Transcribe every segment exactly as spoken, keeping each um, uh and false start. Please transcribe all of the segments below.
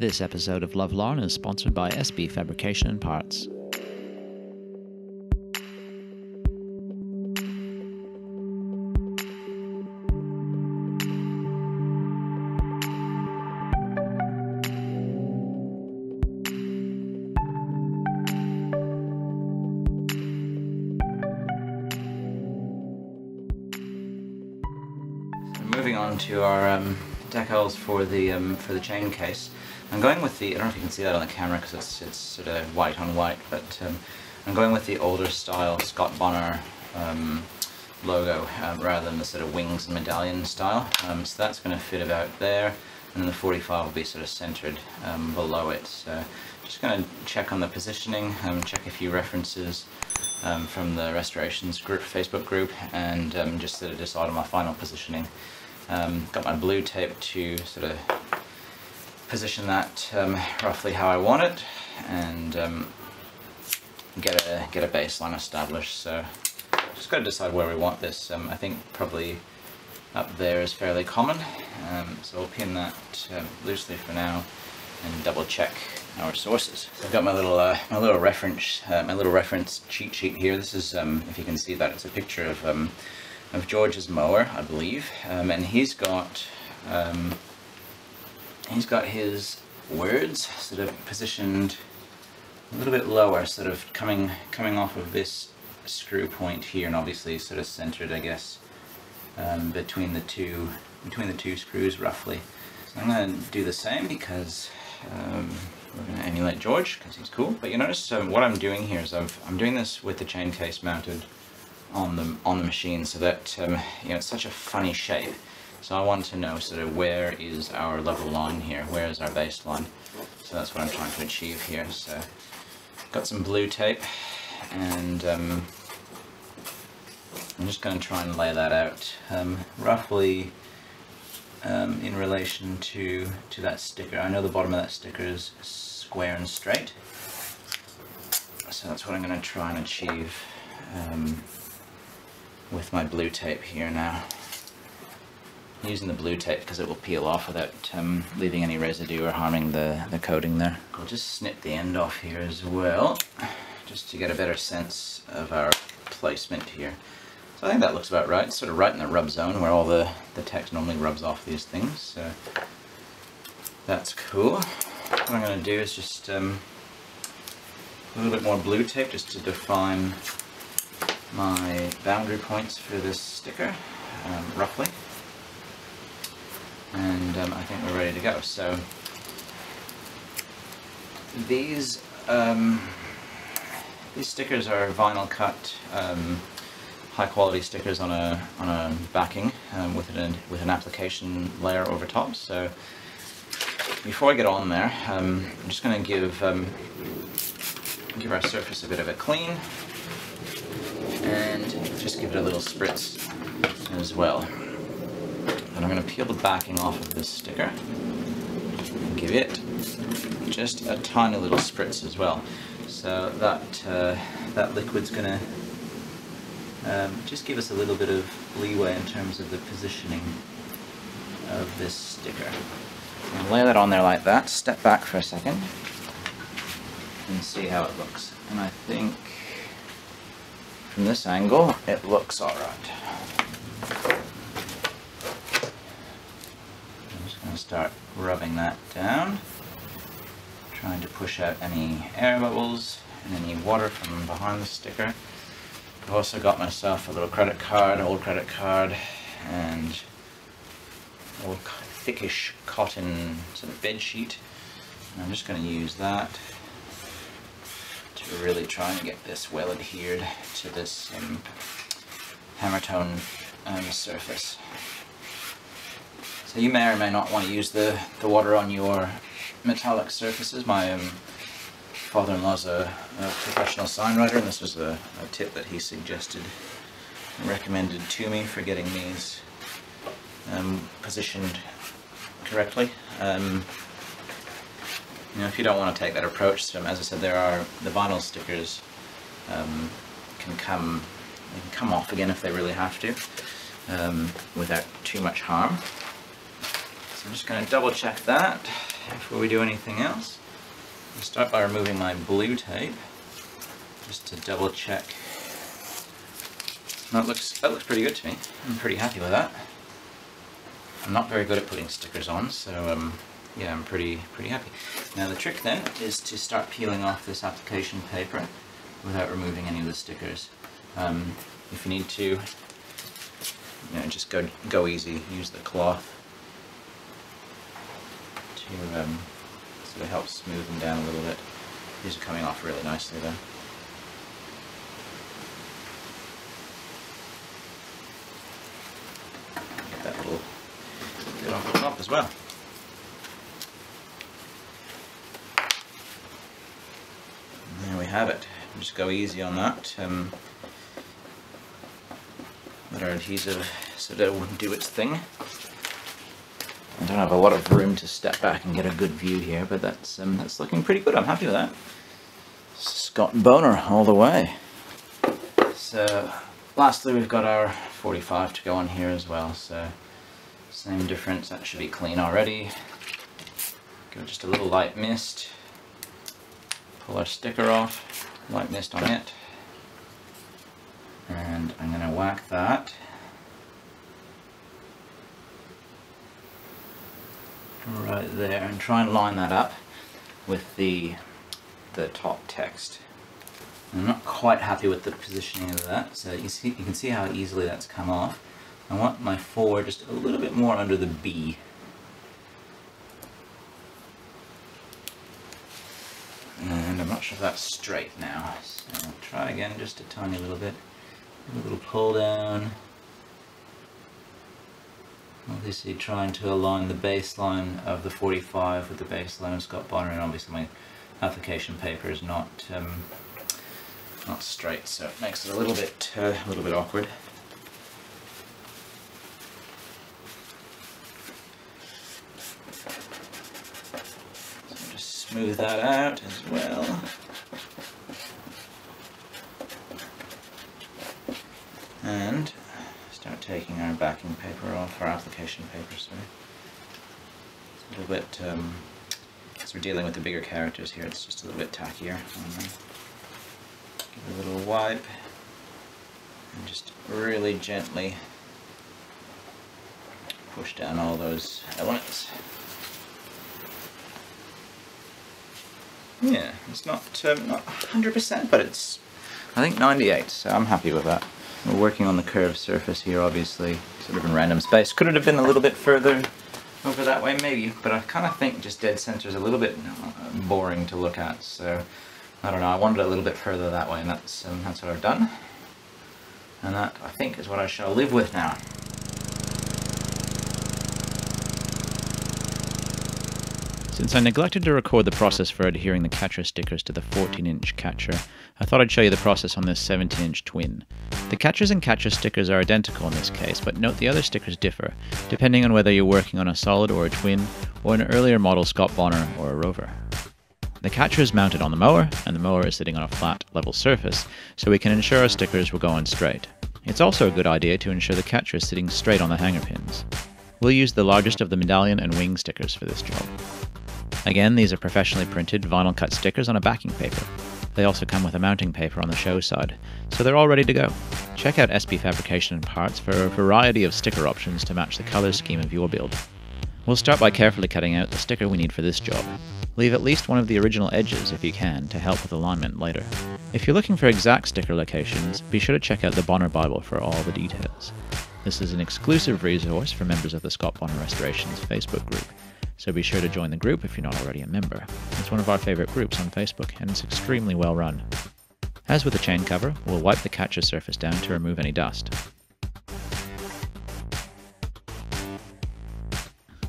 This episode of Love Larn is sponsored by S B Fabrication and Parts. Moving on to our um, decals for the um, for the chain case, I'm going with the. I don't know if you can see that on the camera because it's it's sort of white on white, but um, I'm going with the older style Scott Bonnar um, logo uh, rather than the sort of wings and medallion style. Um, so that's going to fit about there, and then the forty-five will be sort of centered um, below it. So just going to check on the positioning, um, check a few references. Um, from the Restorations group, Facebook group, and um, just sort of decide on my final positioning. Um, got my blue tape to sort of position that um, roughly how I want it, and um, get a get a baseline established. So just got to decide where we want this. Um, I think probably up there is fairly common, um, so I'll pin that um, loosely for now and double check our sources. So I've got my little uh, my little reference uh, my little reference cheat sheet here. This is um, if you can see that, it's a picture of um, of George's mower, I believe, um, and he's got um, he's got his words sort of positioned a little bit lower, sort of coming coming off of this screw point here, and obviously sort of centered, I guess, um, between the two between the two screws roughly. So I'm going to do the same because. Um, We're going to emulate George because he's cool. But you notice um, what I'm doing here is I've, I'm doing this with the chain case mounted on the on the machine, so that um, you know, it's such a funny shape. So I want to know sort of where is our level line here, where is our baseline. So that's what I'm trying to achieve here. So got some blue tape, and um, I'm just going to try and lay that out um, roughly. Um, in relation to to that sticker. I know the bottom of that sticker is square and straight, so that's what I'm going to try and achieve um, with my blue tape here now. I'm using the blue tape because it will peel off without um, leaving any residue or harming the, the coating there. I'll just snip the end off here as well, just to get a better sense of our placement here. I think that looks about right. It's sort of right in the rub zone where all the, the text normally rubs off these things, so that's cool. What I'm going to do is just um, a little bit more blue tape just to define my boundary points for this sticker, um, roughly. And um, I think we're ready to go. So these, um, these stickers are vinyl cut. Um, high-quality stickers on a on a backing um, with an with an application layer over top. So before I get on there, um, I'm just going to give um, give our surface a bit of a clean and just give it a little spritz as well. And I'm going to peel the backing off of this sticker and give it just a tiny little spritz as well. So that uh, that liquid's going to Um, just give us a little bit of leeway in terms of the positioning of this sticker. And lay that on there like that, step back for a second, and see how it looks. And I think from this angle, it looks alright. I'm just going to start rubbing that down, trying to push out any air bubbles and any water from behind the sticker. I've also got myself a little credit card, an old credit card, and old thickish cotton sort of bed sheet. And I'm just going to use that to really try and get this well adhered to this um, hammer tone um, surface. So you may or may not want to use the, the water on your metallic surfaces. My um, father-in-law's a, a professional signwriter, and this was a, a tip that he suggested and recommended to me for getting these um, positioned correctly. Um, you know, if you don't want to take that approach, um, as I said, there are the vinyl stickers um, can come they can come off again if they really have to, um, without too much harm. So I'm just going to double check that before we do anything else. I'll start by removing my blue tape, just to double check. That looks, that looks pretty good to me. I'm pretty happy with that. I'm not very good at putting stickers on, so um, yeah, I'm pretty, pretty happy. Now the trick then is to start peeling off this application paper without removing any of the stickers. Um, if you need to, you know, just go, go easy, use the cloth to um, sort of help smooth them down a little bit. These are coming off really nicely though. That little bit on the top as well. And there we have it. Just go easy on that. Um, let our adhesive sort of do its thing. I don't have a lot of room to step back and get a good view here, but that's um, that's looking pretty good. I'm happy with that. Scott Bonnar all the way. So, lastly, we've got our forty-five to go on here as well, so same difference, that should be clean already. Give it just a little light mist, pull our sticker off, light mist on it, and I'm going to whack that right there and try and line that up with the, the top text. I'm not quite happy with the positioning of that, so you see, you can see how easily that's come off. I want my four just a little bit more under the B. And I'm not sure if that's straight now, so I'll try again just a tiny little bit. A little pull down. Obviously trying to align the baseline of the forty-five with the baseline of Scott Bonnar, and obviously my application paper is not... Um, not straight, so it makes it a little bit uh, a little bit awkward. So just smooth that out as well. And start taking our backing paper off, our application paper, sorry. It's a little bit, um, as we're dealing with the bigger characters here, it's just a little bit tackier on them. Give it a little wipe, and just really gently push down all those elements. Yeah, it's not um, not one hundred percent, but it's, I think, ninety-eight, so I'm happy with that. We're working on the curved surface here, obviously, sort of in random space. Could it have been a little bit further over that way? Maybe, but I kind of think just dead center is a little bit boring to look at, so... I don't know, I wandered a little bit further that way, and that's, um, that's what I've done. And that, I think, is what I shall live with now. Since I neglected to record the process for adhering the catcher stickers to the fourteen inch catcher, I thought I'd show you the process on this seventeen inch twin. The catchers and catcher stickers are identical in this case, but note the other stickers differ, depending on whether you're working on a solid or a twin, or an earlier model Scott Bonnar or a Rover. The catcher is mounted on the mower, and the mower is sitting on a flat, level surface, so we can ensure our stickers will go on straight. It's also a good idea to ensure the catcher is sitting straight on the hanger pins. We'll use the largest of the medallion and wing stickers for this job. Again, these are professionally printed vinyl cut stickers on a backing paper. They also come with a mounting paper on the show side, so they're all ready to go. Check out S B Fabrication and Parts for a variety of sticker options to match the colour scheme of your build. We'll start by carefully cutting out the sticker we need for this job. Leave at least one of the original edges if you can to help with alignment later. If you're looking for exact sticker locations, be sure to check out the Bonnar Bible for all the details. This is an exclusive resource for members of the Scott Bonnar Restorations Facebook group, so be sure to join the group if you're not already a member. It's one of our favourite groups on Facebook, and it's extremely well run. As with the chain cover, we'll wipe the catcher surface down to remove any dust.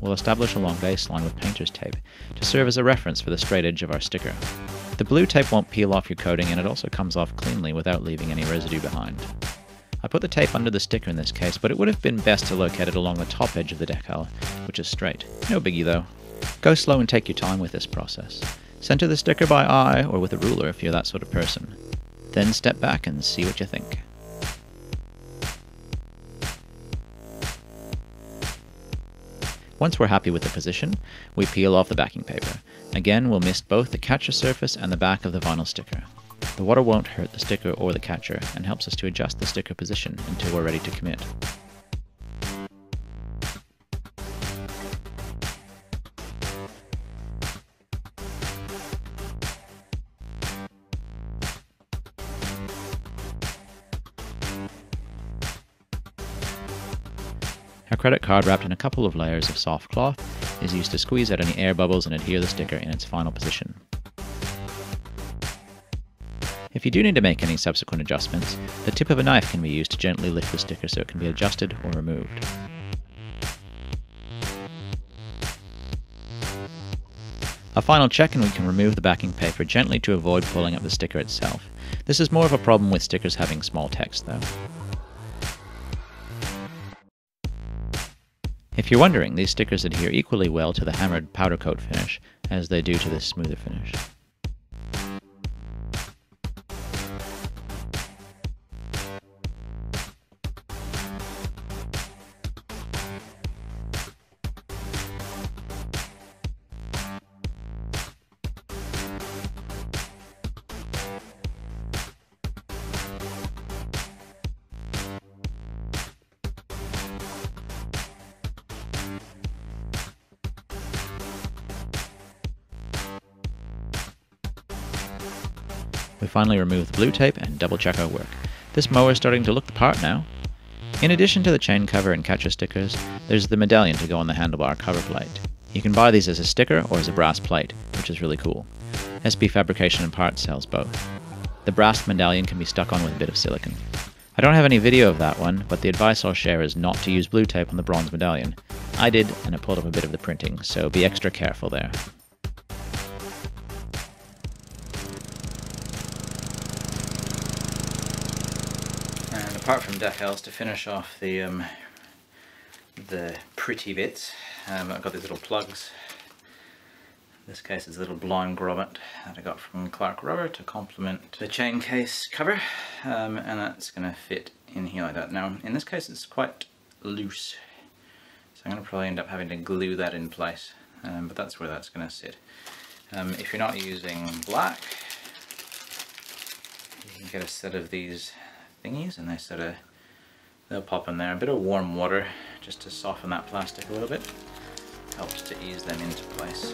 We'll establish a long baseline with painter's tape to serve as a reference for the straight edge of our sticker. The blue tape won't peel off your coating, and it also comes off cleanly without leaving any residue behind. I put the tape under the sticker in this case, but it would have been best to locate it along the top edge of the decal, which is straight. No biggie though. Go slow and take your time with this process. Center the sticker by eye or with a ruler if you're that sort of person. Then step back and see what you think. Once we're happy with the position, we peel off the backing paper. Again, we'll mist both the catcher surface and the back of the vinyl sticker. The water won't hurt the sticker or the catcher and helps us to adjust the sticker position until we're ready to commit. A credit card wrapped in a couple of layers of soft cloth is used to squeeze out any air bubbles and adhere the sticker in its final position. If you do need to make any subsequent adjustments, the tip of a knife can be used to gently lift the sticker so it can be adjusted or removed. A final check and we can remove the backing paper gently to avoid pulling up the sticker itself. This is more of a problem with stickers having small text though. If you're wondering, these stickers adhere equally well to the hammered powder coat finish as they do to this smoother finish. We finally remove the blue tape and double check our work. This mower is starting to look the part now. In addition to the chain cover and catcher stickers, there's the medallion to go on the handlebar cover plate. You can buy these as a sticker or as a brass plate, which is really cool. S B Fabrication and Parts sells both. The brass medallion can be stuck on with a bit of silicone. I don't have any video of that one, but the advice I'll share is not to use blue tape on the bronze medallion. I did, and it pulled up a bit of the printing, so be extra careful there. Apart from decals, to finish off the um, the pretty bits, um, I've got these little plugs. In this case, it's a little blind grommet that I got from Clark Rover to complement the chain case cover, um, and that's going to fit in here like that. Now, in this case, it's quite loose, so I'm going to probably end up having to glue that in place, um, but that's where that's going to sit. Um, if you're not using black, you can get a set of these thingies, and they sort of, they'll pop in there. A bit of warm water just to soften that plastic a little bit helps to ease them into place.